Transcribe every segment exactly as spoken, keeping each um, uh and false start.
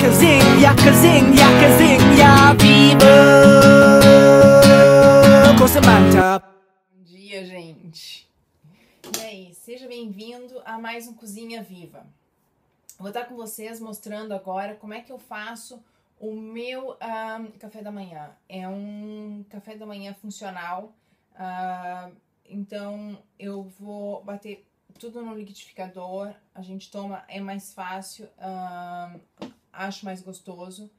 Cozinha, cozinha, cozinha viva com Samantha. Bom dia, gente. E aí, seja bem-vindo a mais um Cozinha Viva. Vou estar com vocês mostrando agora como é que eu faço o meu uh, café da manhã. É um café da manhã funcional, uh, então eu vou bater tudo no liquidificador, a gente toma, é mais fácil, uh, acho mais gostoso.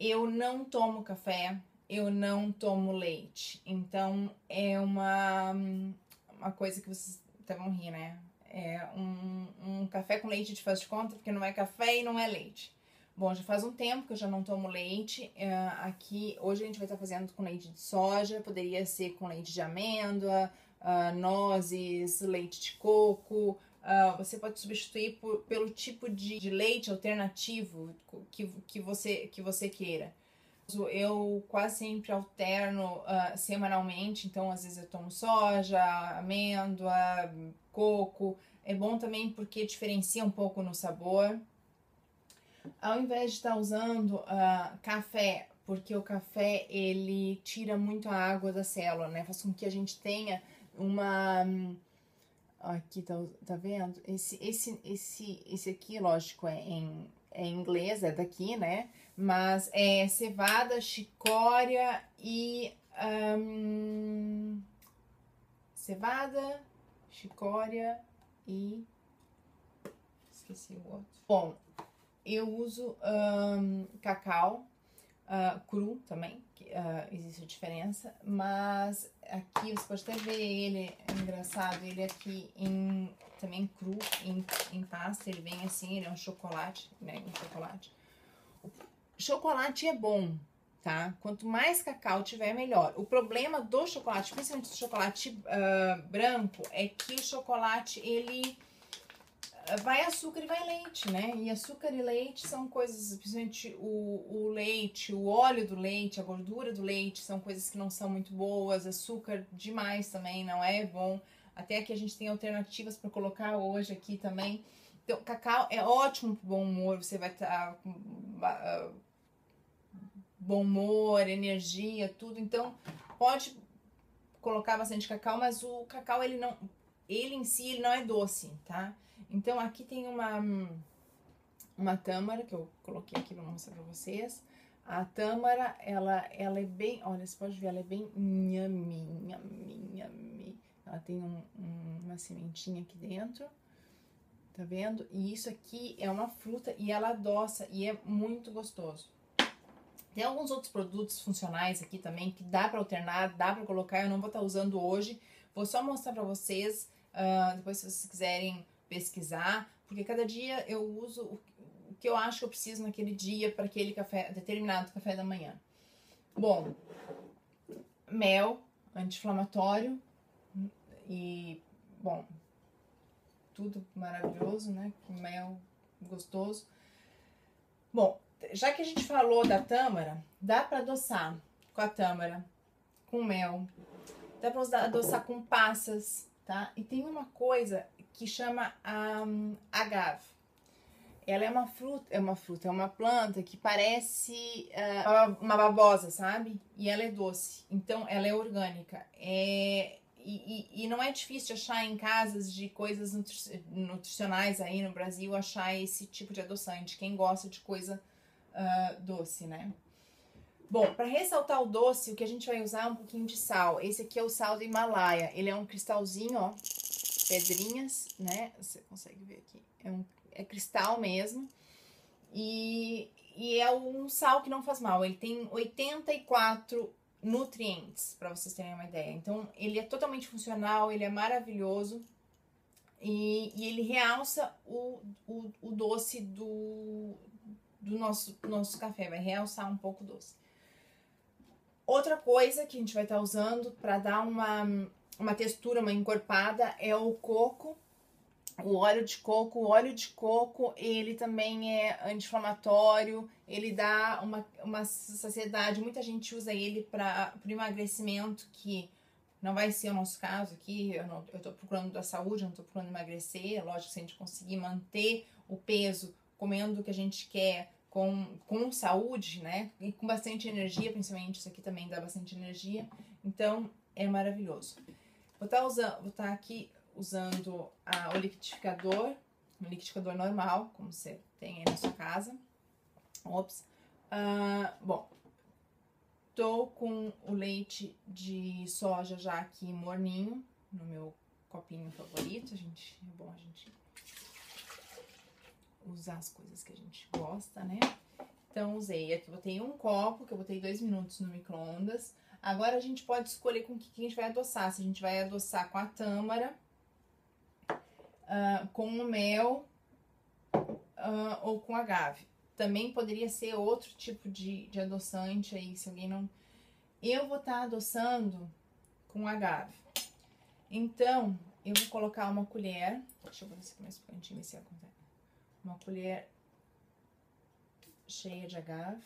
Eu não tomo café, eu não tomo leite, então é uma, uma coisa que vocês até vão rir, né? É um, um café com leite de faz de conta, porque não é café e não é leite. Bom, já faz um tempo que eu já não tomo leite, uh, aqui hoje a gente vai estar fazendo com leite de soja, poderia ser com leite de amêndoa, uh, nozes, leite de coco, uh, você pode substituir por, pelo tipo de, de leite alternativo que, que, você, que você queira. Eu quase sempre alterno uh, semanalmente, então às vezes eu tomo soja, amêndoa, coco, é bom também porque diferencia um pouco no sabor. Ao invés de estar usando uh, café, porque o café ele tira muito a água da célula, né? Faz com que a gente tenha uma... Aqui, tá, tá vendo? Esse, esse, esse, esse aqui, lógico, é em, é em inglês, é daqui, né? Mas é cevada, chicória e... Um... Cevada, chicória e... Esqueci o outro. Bom... Eu uso um, cacau uh, cru também, que, uh, existe a diferença, mas aqui você pode até ver ele, é engraçado, ele aqui em, também cru, em, em pasta, ele vem assim, ele é um chocolate, né, um chocolate. O chocolate é bom, tá? Quanto mais cacau tiver, melhor. O problema do chocolate, principalmente do chocolate uh, branco, é que o chocolate, ele... vai açúcar e vai leite, né? E açúcar e leite são coisas, principalmente o, o leite, o óleo do leite, a gordura do leite, são coisas que não são muito boas, açúcar demais também não é bom. Até aqui a gente tem alternativas para colocar hoje aqui também. Então, cacau é ótimo para o bom humor, você vai estar com bom humor, energia, tudo. Então, pode colocar bastante cacau, mas o cacau, ele não... ele em si, ele não é doce, tá? Então, aqui tem uma, uma tâmara, que eu coloquei aqui pra mostrar pra vocês. A tâmara, ela, ela é bem... Olha, você pode ver, ela é bem nhami, nhami, nhami. Ela tem um, um, uma sementinha aqui dentro, tá vendo? E isso aqui é uma fruta e ela adoça e é muito gostoso. Tem alguns outros produtos funcionais aqui também que dá pra alternar, dá pra colocar. Eu não vou estar usando hoje. Vou só mostrar pra vocês, uh, depois se vocês quiserem... pesquisar, porque cada dia eu uso o que eu acho que eu preciso naquele dia para aquele café, determinado café da manhã. Bom, mel, anti-inflamatório e, bom, tudo maravilhoso, né? Mel gostoso. Bom, já que a gente falou da tâmara, dá para adoçar com a tâmara, com mel, dá para adoçar com passas, tá? E tem uma coisa que chama um, agave. Ela é uma fruta, é uma fruta, é uma planta que parece uh, uma babosa, sabe? E ela é doce, então ela é orgânica. É, e, e, e não é difícil achar em casas de coisas nutri nutricionais aí no Brasil, achar esse tipo de adoçante, quem gosta de coisa uh, doce, né? Bom, para ressaltar o doce, o que a gente vai usar é um pouquinho de sal. Esse aqui é o sal do Himalaia, ele é um cristalzinho, ó, pedrinhas, né? Você consegue ver aqui, é, um, é cristal mesmo. E, e é um sal que não faz mal, ele tem oitenta e quatro nutrientes, para vocês terem uma ideia. Então, ele é totalmente funcional, ele é maravilhoso e, e ele realça o, o, o doce do, do nosso, nosso café, vai realçar um pouco o doce. Outra coisa que a gente vai estar usando para dar uma, uma textura, uma encorpada, é o coco, o óleo de coco. O óleo de coco, ele também é anti-inflamatório, ele dá uma, uma saciedade. Muita gente usa ele para o emagrecimento, que não vai ser o nosso caso aqui. Eu não, eu tô procurando da saúde, eu não tô procurando emagrecer. Lógico, se a gente conseguir manter o peso comendo o que a gente quer, com, com saúde, né? E com bastante energia, principalmente. Isso aqui também dá bastante energia. Então, é maravilhoso. Vou tá usando, vou tá aqui usando a, o liquidificador. Um liquidificador normal, como você tem aí na sua casa. Ops. Uh, bom, tô com o leite de soja já aqui morninho, no meu copinho favorito. A gente, é bom a gente usar as coisas que a gente gosta, né? Então, usei. Aqui botei um copo, que eu botei dois minutos no micro-ondas. Agora, a gente pode escolher com o que a gente vai adoçar. Se a gente vai adoçar com a tâmara, uh, com o mel uh, ou com agave. Também poderia ser outro tipo de, de adoçante aí, se alguém não... Eu vou estar adoçando com agave. Então, eu vou colocar uma colher... Deixa eu botar isso aqui mais pro cantinho, ver se acontece. Uma colher cheia de agave.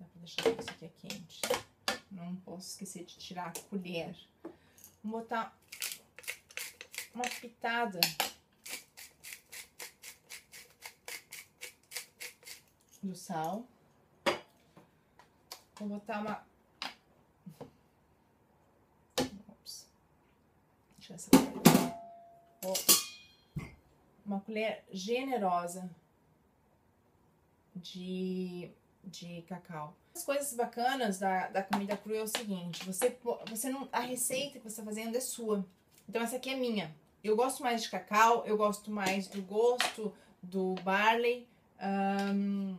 Dá pra deixar isso aqui quente. Não posso esquecer de tirar a colher. Vou botar uma pitada... do sal. Vou botar uma... Ops. Deixa essa colher. Uma colher generosa de, de cacau. As coisas bacanas da, da comida crua é o seguinte, você, você não, a receita que você está fazendo é sua. Então essa aqui é minha. Eu gosto mais de cacau, eu gosto mais do gosto do barley. Um,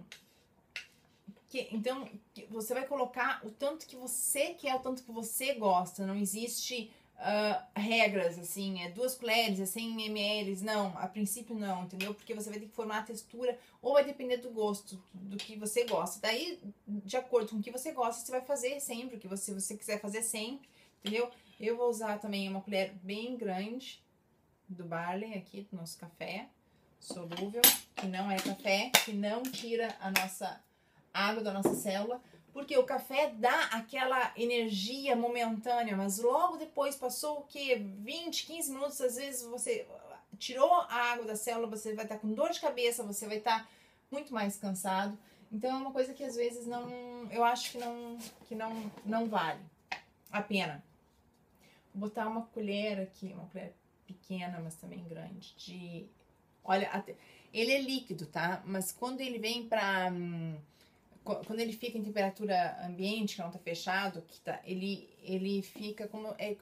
que, então você vai colocar o tanto que você quer, o tanto que você gosta. Não existe uh, regras assim, é duas colheres, é cem mililitros, não, a princípio não, entendeu? Porque você vai ter que formar a textura, ou vai depender do gosto, do que você gosta. Daí, de acordo com o que você gosta, você vai fazer sempre o que você, você quiser fazer sempre, entendeu? Eu vou usar também uma colher bem grande do barley aqui, do nosso café solúvel, que não é café, que não tira a nossa água da nossa célula, porque o café dá aquela energia momentânea, mas logo depois passou o que? vinte, quinze minutos, às vezes você tirou a água da célula, você vai estar com dor de cabeça, você vai estar muito mais cansado. Então é uma coisa que às vezes não, eu acho que não, que não, não vale a pena. Vou botar uma colher aqui, uma colher pequena, mas também grande, de... Olha, ele é líquido, tá? Mas quando ele vem pra... Quando ele fica em temperatura ambiente, que não tá fechado, que tá, ele, ele fica como... É,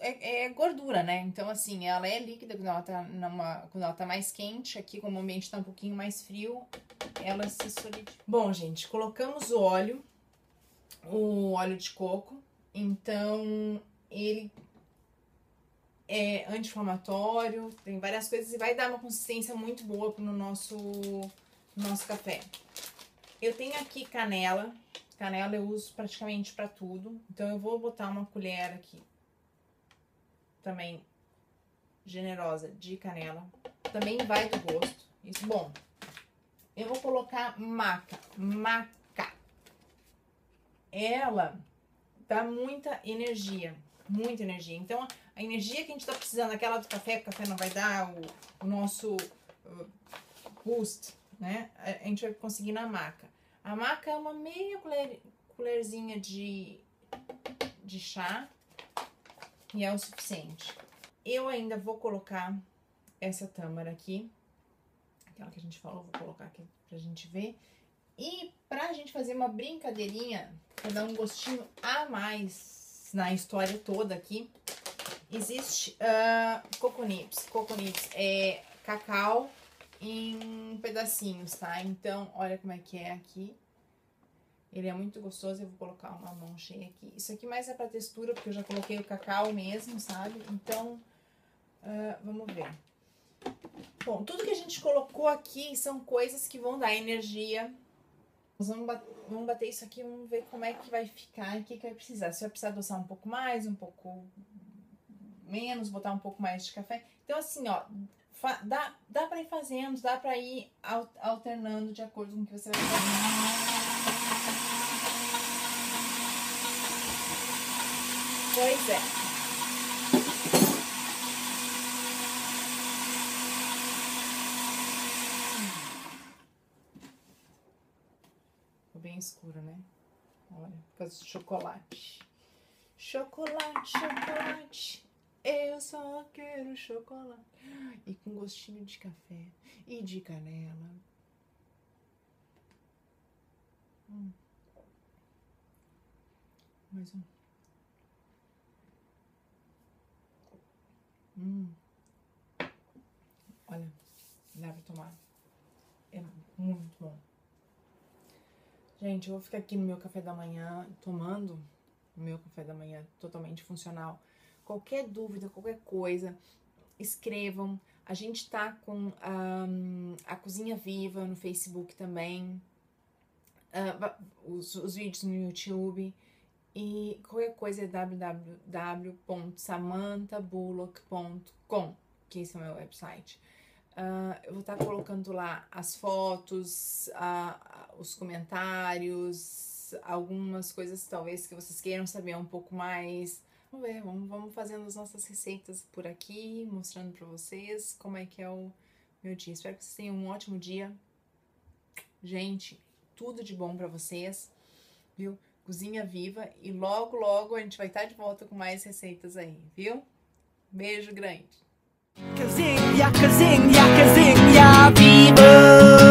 é, é gordura, né? Então, assim, ela é líquida quando ela, tá numa, quando ela tá mais quente. Aqui, como o ambiente tá um pouquinho mais frio, ela se solidifica. Bom, gente, colocamos o óleo, o óleo de coco. Então, ele... é anti-inflamatório, tem várias coisas e vai dar uma consistência muito boa no nosso, no nosso café. Eu tenho aqui canela, canela eu uso praticamente para tudo, então eu vou botar uma colher aqui, também generosa, de canela, também vai do gosto, isso bom. Eu vou colocar maca, maca, ela dá muita energia, muita energia, então... A energia que a gente tá precisando, aquela do café, que o café não vai dar, o, o nosso uh, boost, né? A gente vai conseguir na maca. A maca é uma meia colher, colherzinha de, de chá e é o suficiente. Eu ainda vou colocar essa tâmara aqui, aquela que a gente falou, vou colocar aqui pra gente ver. E pra gente fazer uma brincadeirinha, pra dar um gostinho a mais na história toda aqui, existe uh, coco nibs. Coco nibs é cacau em pedacinhos, tá? Então, olha como é que é aqui. Ele é muito gostoso, eu vou colocar uma mão cheia aqui. Isso aqui mais é pra textura, porque eu já coloquei o cacau mesmo, sabe? Então, uh, vamos ver. Bom, tudo que a gente colocou aqui são coisas que vão dar energia. Nós vamos bater, vamos bater isso aqui, vamos ver como é que vai ficar e o que, que vai precisar. Se vai precisar adoçar um pouco mais, um pouco... menos, botar um pouco mais de café. Então, assim, ó, dá, dá pra ir fazendo, dá pra ir alternando de acordo com o que você vai fazer. Pois é. bem escura, né? Olha, por causa de chocolate. Chocolate, chocolate, eu só quero chocolate. E com gostinho de café e de canela. Hum. Mais um. Hum. Olha, dá pra tomar. É muito bom. Gente, eu vou ficar aqui no meu café da manhã, tomando o meu café da manhã totalmente funcional. Qualquer dúvida, qualquer coisa, escrevam. A gente tá com um, a Cozinha Viva no Facebook também. Uh, os, os vídeos no YouTube. E qualquer coisa é w w w ponto samantha bullock ponto com, que esse é o meu website. Uh, eu vou estar tá colocando lá as fotos, uh, os comentários, algumas coisas talvez que vocês queiram saber um pouco mais. Vamos ver, vamos, vamos fazendo as nossas receitas por aqui, mostrando pra vocês como é que é o meu dia. Espero que vocês tenham um ótimo dia. Gente, tudo de bom pra vocês, viu? Cozinha Viva, e logo, logo a gente vai estar de volta com mais receitas aí, viu? Beijo grande! Cozinha, cozinha, cozinha viva!